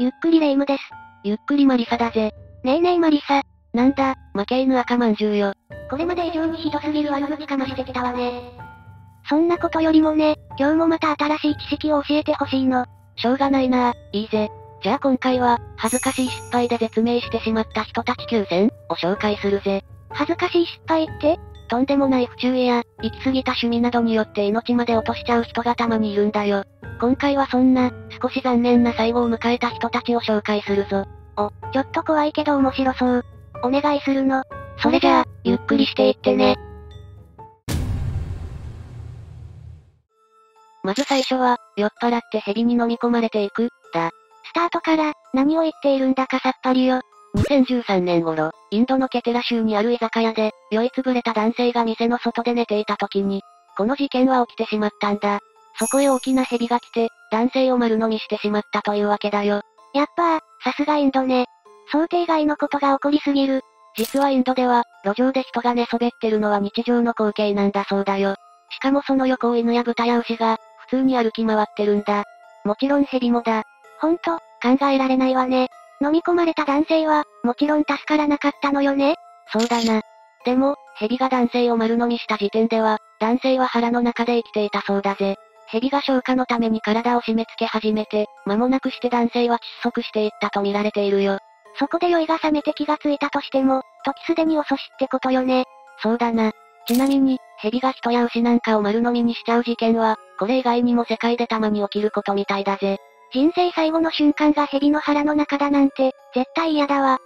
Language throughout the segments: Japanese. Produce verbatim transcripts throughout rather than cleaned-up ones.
ゆっくりレ夢ムです。ゆっくりマリサだぜ。ねえねえマリサ。なんだ、負け犬赤まんじゅうよ。これまで以上にひどすぎる悪口かましてきたわね。そんなことよりもね、今日もまた新しい知識を教えてほしいの。しょうがないなぁ、いいぜ。じゃあ今回は、恥ずかしい失敗で絶命してしまった人たちきゅうせんを紹介するぜ。恥ずかしい失敗って？とんでもない不注意や、行き過ぎた趣味などによって命まで落としちゃう人がたまにいるんだよ。今回はそんな、少し残念な最後を迎えた人たちを紹介するぞ。お、ちょっと怖いけど面白そう。お願いするの。それじゃあ、ゆっくりしていってね。まず最初は、酔っ払って蛇に飲み込まれていく、だ。スタートから、何を言っているんだかさっぱりよ。にせんじゅうさんねん頃、インドのケテラ州にある居酒屋で、酔いつぶれた男性が店の外で寝ていた時に、この事件は起きてしまったんだ。そこへ大きな蛇が来て、男性を丸飲みしてしまったというわけだよ。やっぱ、さすがインドね。想定外のことが起こりすぎる。実はインドでは、路上で人が寝そべってるのは日常の光景なんだそうだよ。しかもその横を犬や豚や牛が、普通に歩き回ってるんだ。もちろん蛇もだ。ほんと、考えられないわね。飲み込まれた男性は、もちろん助からなかったのよね。そうだな。でも、蛇が男性を丸飲みした時点では、男性は腹の中で生きていたそうだぜ。蛇が消化のために体を締め付け始めて、間もなくして男性は窒息していったと見られているよ。そこで酔いが覚めて気がついたとしても、時すでに遅しってことよね。そうだな。ちなみに、蛇が人や牛なんかを丸飲みにしちゃう事件は、これ以外にも世界でたまに起きることみたいだぜ。人生最後の瞬間が蛇の腹の中だなんて、絶対嫌だわ。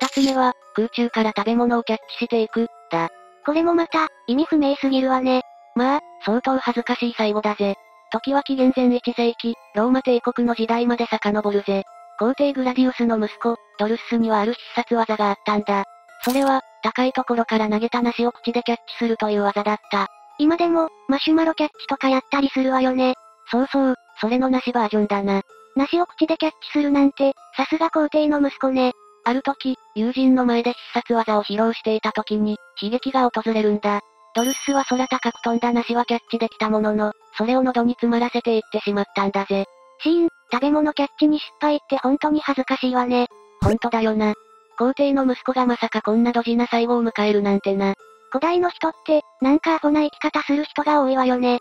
二つ目は、空中から食べ物をキャッチしていく、だ。これもまた、意味不明すぎるわね。まあ、相当恥ずかしい最後だぜ。時は紀元前いちせいき、ローマ帝国の時代まで遡るぜ。皇帝グラディウスの息子、ドルッスにはある必殺技があったんだ。それは、高いところから投げた梨を口でキャッチするという技だった。今でも、マシュマロキャッチとかやったりするわよね。そうそう、それの梨バージョンだな。梨を口でキャッチするなんて、さすが皇帝の息子ね。ある時、友人の前で必殺技を披露していた時に、悲劇が訪れるんだ。ドルッスは空高く飛んだ梨はキャッチできたものの、それを喉に詰まらせていってしまったんだぜ。シーン、食べ物キャッチに失敗って本当に恥ずかしいわね。本当だよな。皇帝の息子がまさかこんなドジな最後を迎えるなんてな。古代の人って、なんかアホな生き方する人が多いわよね。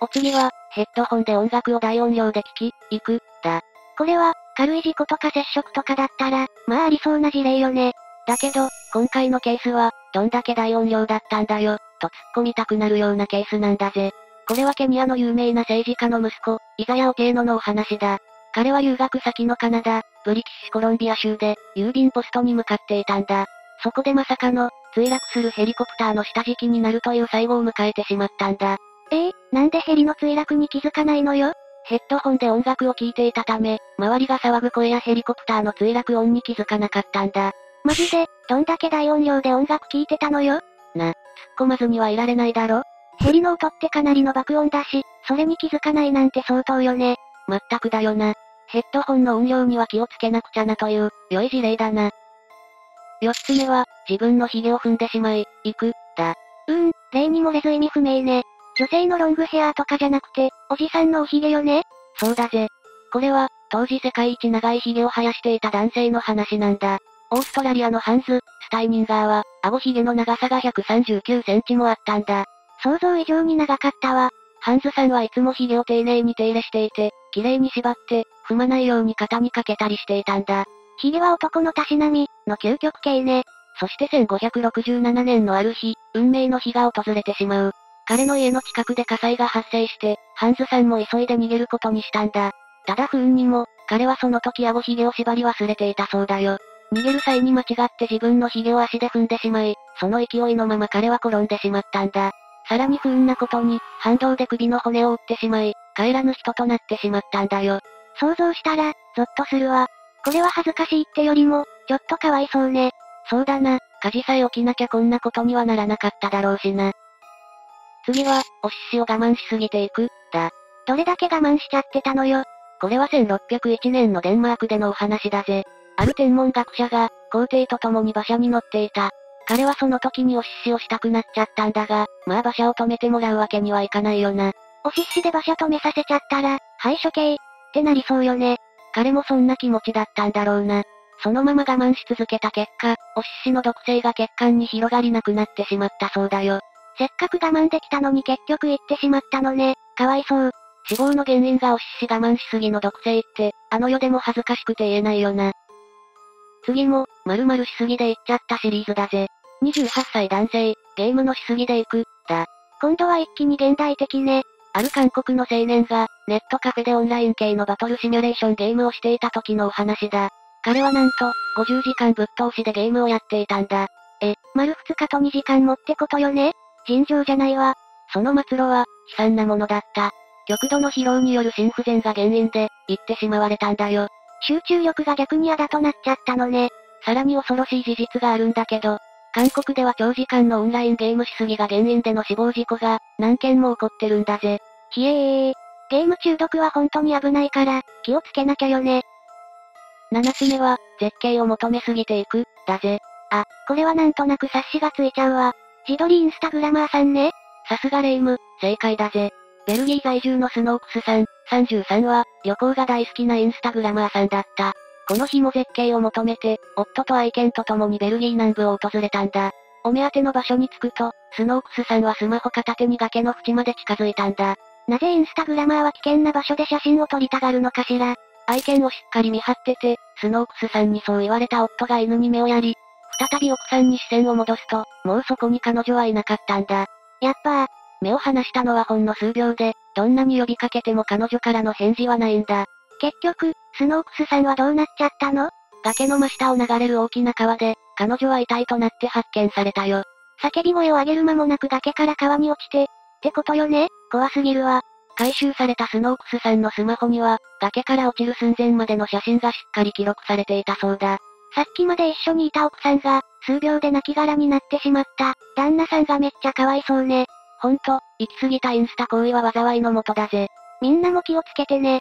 お次は、ヘッドホンで音楽を大音量で聴き、行く、だ。これは、軽い事故とか接触とかだったら、まあありそうな事例よね。だけど、今回のケースは、どんだけ大音量だったんだよ、と突っ込みたくなるようなケースなんだぜ。これはケニアの有名な政治家の息子、イザヤ・オティーノのお話だ。彼は留学先のカナダ、ブリティッシュコロンビア州で、郵便ポストに向かっていたんだ。そこでまさかの、墜落するヘリコプターの下敷きになるという最後を迎えてしまったんだ。えー、なんでヘリの墜落に気づかないのよ？ヘッドホンで音楽を聴いていたため、周りが騒ぐ声やヘリコプターの墜落音に気づかなかったんだ。マジで、どんだけ大音量で音楽聴いてたのよ？な、突っ込まずにはいられないだろ？ヘリの音ってかなりの爆音だし、それに気づかないなんて相当よね。まったくだよな。ヘッドホンの音量には気をつけなくちゃなという、良い事例だな。四つ目は、自分の髭を踏んでしまい、行く、だ。うーん、例に漏れず意味不明ね。女性のロングヘアーとかじゃなくて、おじさんのお髭よね？そうだぜ。これは、当時世界一長い髭を生やしていた男性の話なんだ。オーストラリアのハンズ・スタイニンガーは、顎髭の長さがひゃくさんじゅうきゅうセンチもあったんだ。想像以上に長かったわ。ハンズさんはいつも髭を丁寧に手入れしていて、綺麗に縛って、踏まないように肩にかけたりしていたんだ。髭は男のたしなみ、の究極形ね。そしてせんごひゃくろくじゅうななねんのある日、運命の日が訪れてしまう。彼の家の近くで火災が発生して、ハンズさんも急いで逃げることにしたんだ。ただ不運にも、彼はその時顎髭を縛り忘れていたそうだよ。逃げる際に間違って自分の髭を足で踏んでしまい、その勢いのまま彼は転んでしまったんだ。さらに不運なことに、反動で首の骨を折ってしまい、帰らぬ人となってしまったんだよ。想像したら、ゾッとするわ。これは恥ずかしいってよりも、ちょっとかわいそうね。そうだな、火事さえ起きなきゃこんなことにはならなかっただろうしな。次は、おしっしを我慢しすぎていく、だ。どれだけ我慢しちゃってたのよ。これはせんろっぴゃくいちねんのデンマークでのお話だぜ。ある天文学者が、皇帝と共に馬車に乗っていた。彼はその時におしっしをしたくなっちゃったんだが、まあ馬車を止めてもらうわけにはいかないよな。おしっしで馬車止めさせちゃったら、はい処刑、ってなりそうよね。彼もそんな気持ちだったんだろうな。そのまま我慢し続けた結果、お獅子の毒性が血管に広がりなくなってしまったそうだよ。せっかく我慢できたのに結局行ってしまったのね。かわいそう。死亡の原因がお獅子我慢しすぎの毒性って、あの世でも恥ずかしくて言えないよな。次も、〇〇しすぎで行っちゃったシリーズだぜ。にじゅうはっさい男性、ゲームのしすぎで行く、だ。今度は一気に現代的ね。ある韓国の青年が、ネットカフェでオンライン系のバトルシミュレーションゲームをしていた時のお話だ。彼はなんと、ごじゅうじかんぶっ通しでゲームをやっていたんだ。え、丸ふつかとにじかんもってことよね。尋常じゃないわ。その末路は、悲惨なものだった。極度の疲労による心不全が原因で、行ってしまわれたんだよ。集中力が逆にあだとなっちゃったのね。さらに恐ろしい事実があるんだけど、韓国では長時間のオンラインゲームしすぎが原因での死亡事故が、何件も起こってるんだぜ。ひえー。ゲーム中毒は本当に危ないから、気をつけなきゃよね。ななつめは、絶景を求めすぎていく、だぜ。あ、これはなんとなく察しがついちゃうわ。自撮りインスタグラマーさんね。さすがレイム、正解だぜ。ベルギー在住のスノークスさん、さんじゅうさんは、旅行が大好きなインスタグラマーさんだった。この日も絶景を求めて、夫と愛犬と共にベルギー南部を訪れたんだ。お目当ての場所に着くと、スノークスさんはスマホ片手に崖の縁まで近づいたんだ。なぜインスタグラマーは危険な場所で写真を撮りたがるのかしら。愛犬をしっかり見張ってて、スノークスさんにそう言われた夫が犬に目をやり、再び奥さんに視線を戻すと、もうそこに彼女はいなかったんだ。やっぱー、目を離したのはほんの数秒で、どんなに呼びかけても彼女からの返事はないんだ。結局、スノークスさんはどうなっちゃったの？崖の真下を流れる大きな川で、彼女は遺体となって発見されたよ。叫び声を上げる間もなく崖から川に落ちて、ってことよね。怖すぎるわ。回収されたスノークスさんのスマホには、崖から落ちる寸前までの写真がしっかり記録されていたそうだ。さっきまで一緒にいた奥さんが、数秒で泣き殻になってしまった。旦那さんがめっちゃかわいそうね。ほんと、行き過ぎたインスタ行為は災いのもとだぜ。みんなも気をつけてね。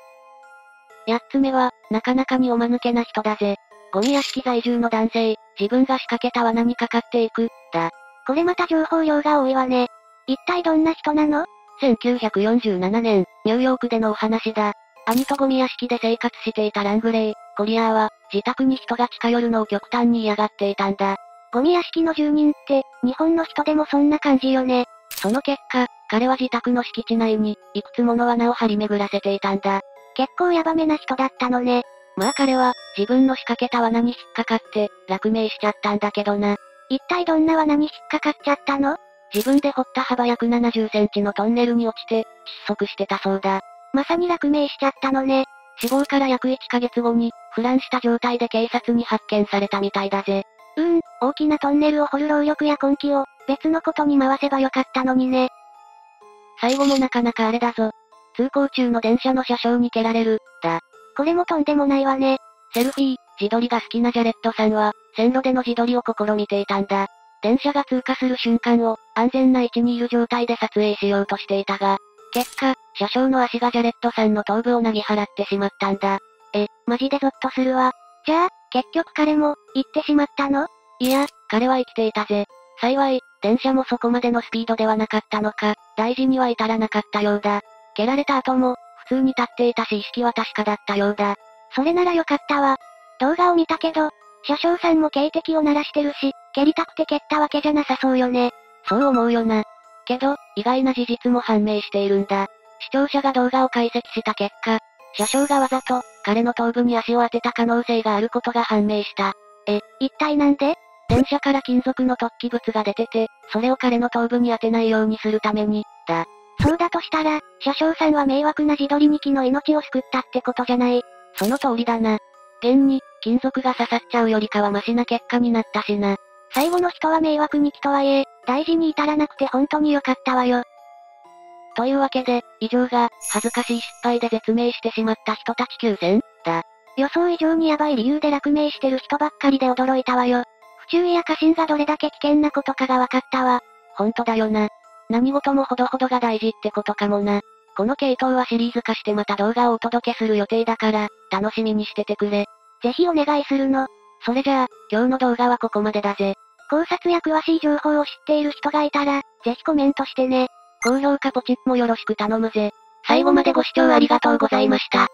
やっつめは、なかなかにおまぬけな人だぜ。ゴミ屋敷在住の男性、自分が仕掛けた罠にかかっていく、だ。これまた情報量が多いわね。一体どんな人なの？せんきゅうひゃくよんじゅうななねん、ニューヨークでのお話だ。兄とゴミ屋敷で生活していたラングレイ、コリアーは、自宅に人が近寄るのを極端に嫌がっていたんだ。ゴミ屋敷の住人って、日本の人でもそんな感じよね。その結果、彼は自宅の敷地内に、いくつもの罠を張り巡らせていたんだ。結構ヤバめな人だったのね。まあ彼は、自分の仕掛けた罠に引っかかって、落命しちゃったんだけどな。一体どんな罠に引っかかっちゃったの？自分で掘った幅約ななじゅっセンチのトンネルに落ちて、窒息してたそうだ。まさに落命しちゃったのね。死亡から約いっかげつごに、腐乱した状態で警察に発見されたみたいだぜ。うーん、大きなトンネルを掘る労力や根気を、別のことに回せばよかったのにね。最後もなかなかあれだぞ。通行中の電車の車掌に蹴られる、だ。これもとんでもないわね。セルフィー、自撮りが好きなジャレットさんは、線路での自撮りを試みていたんだ。電車が通過する瞬間を、安全な位置にいる状態で撮影しようとしていたが、結果、車掌の足がジャレットさんの頭部をなぎ払ってしまったんだ。え、マジでゾッとするわ。じゃあ、結局彼も、行ってしまったの？いや、彼は生きていたぜ。幸い、電車もそこまでのスピードではなかったのか、大事には至らなかったようだ。蹴られた後も、普通に立っていたし意識は確かだったようだ。それならよかったわ。動画を見たけど、車掌さんも警笛を鳴らしてるし、蹴りたくて蹴ったわけじゃなさそうよね。そう思うよな。けど、意外な事実も判明しているんだ。視聴者が動画を解析した結果、車掌がわざと、彼の頭部に足を当てた可能性があることが判明した。え、一体なんで？電車から金属の突起物が出てて、それを彼の頭部に当てないようにするために、だ。そうだとしたら、車掌さんは迷惑な自撮りに気の命を救ったってことじゃない。その通りだな。現に、金属が刺さっちゃうよりかはマシな結果になったしな。最後の人は迷惑に気とはいえ、大事に至らなくて本当に良かったわよ。というわけで、以上が、恥ずかしい失敗で絶命してしまった人たちきゅうせん、だ。予想以上にヤバい理由で落命してる人ばっかりで驚いたわよ。不注意や過信がどれだけ危険なことかが分かったわ。ほんとだよな。何事もほどほどが大事ってことかもな。この系統はシリーズ化してまた動画をお届けする予定だから、楽しみにしててくれ。ぜひお願いするの。それじゃあ、今日の動画はここまでだぜ。考察や詳しい情報を知っている人がいたら、ぜひコメントしてね。高評価ポチッもよろしく頼むぜ。最後までご視聴ありがとうございました。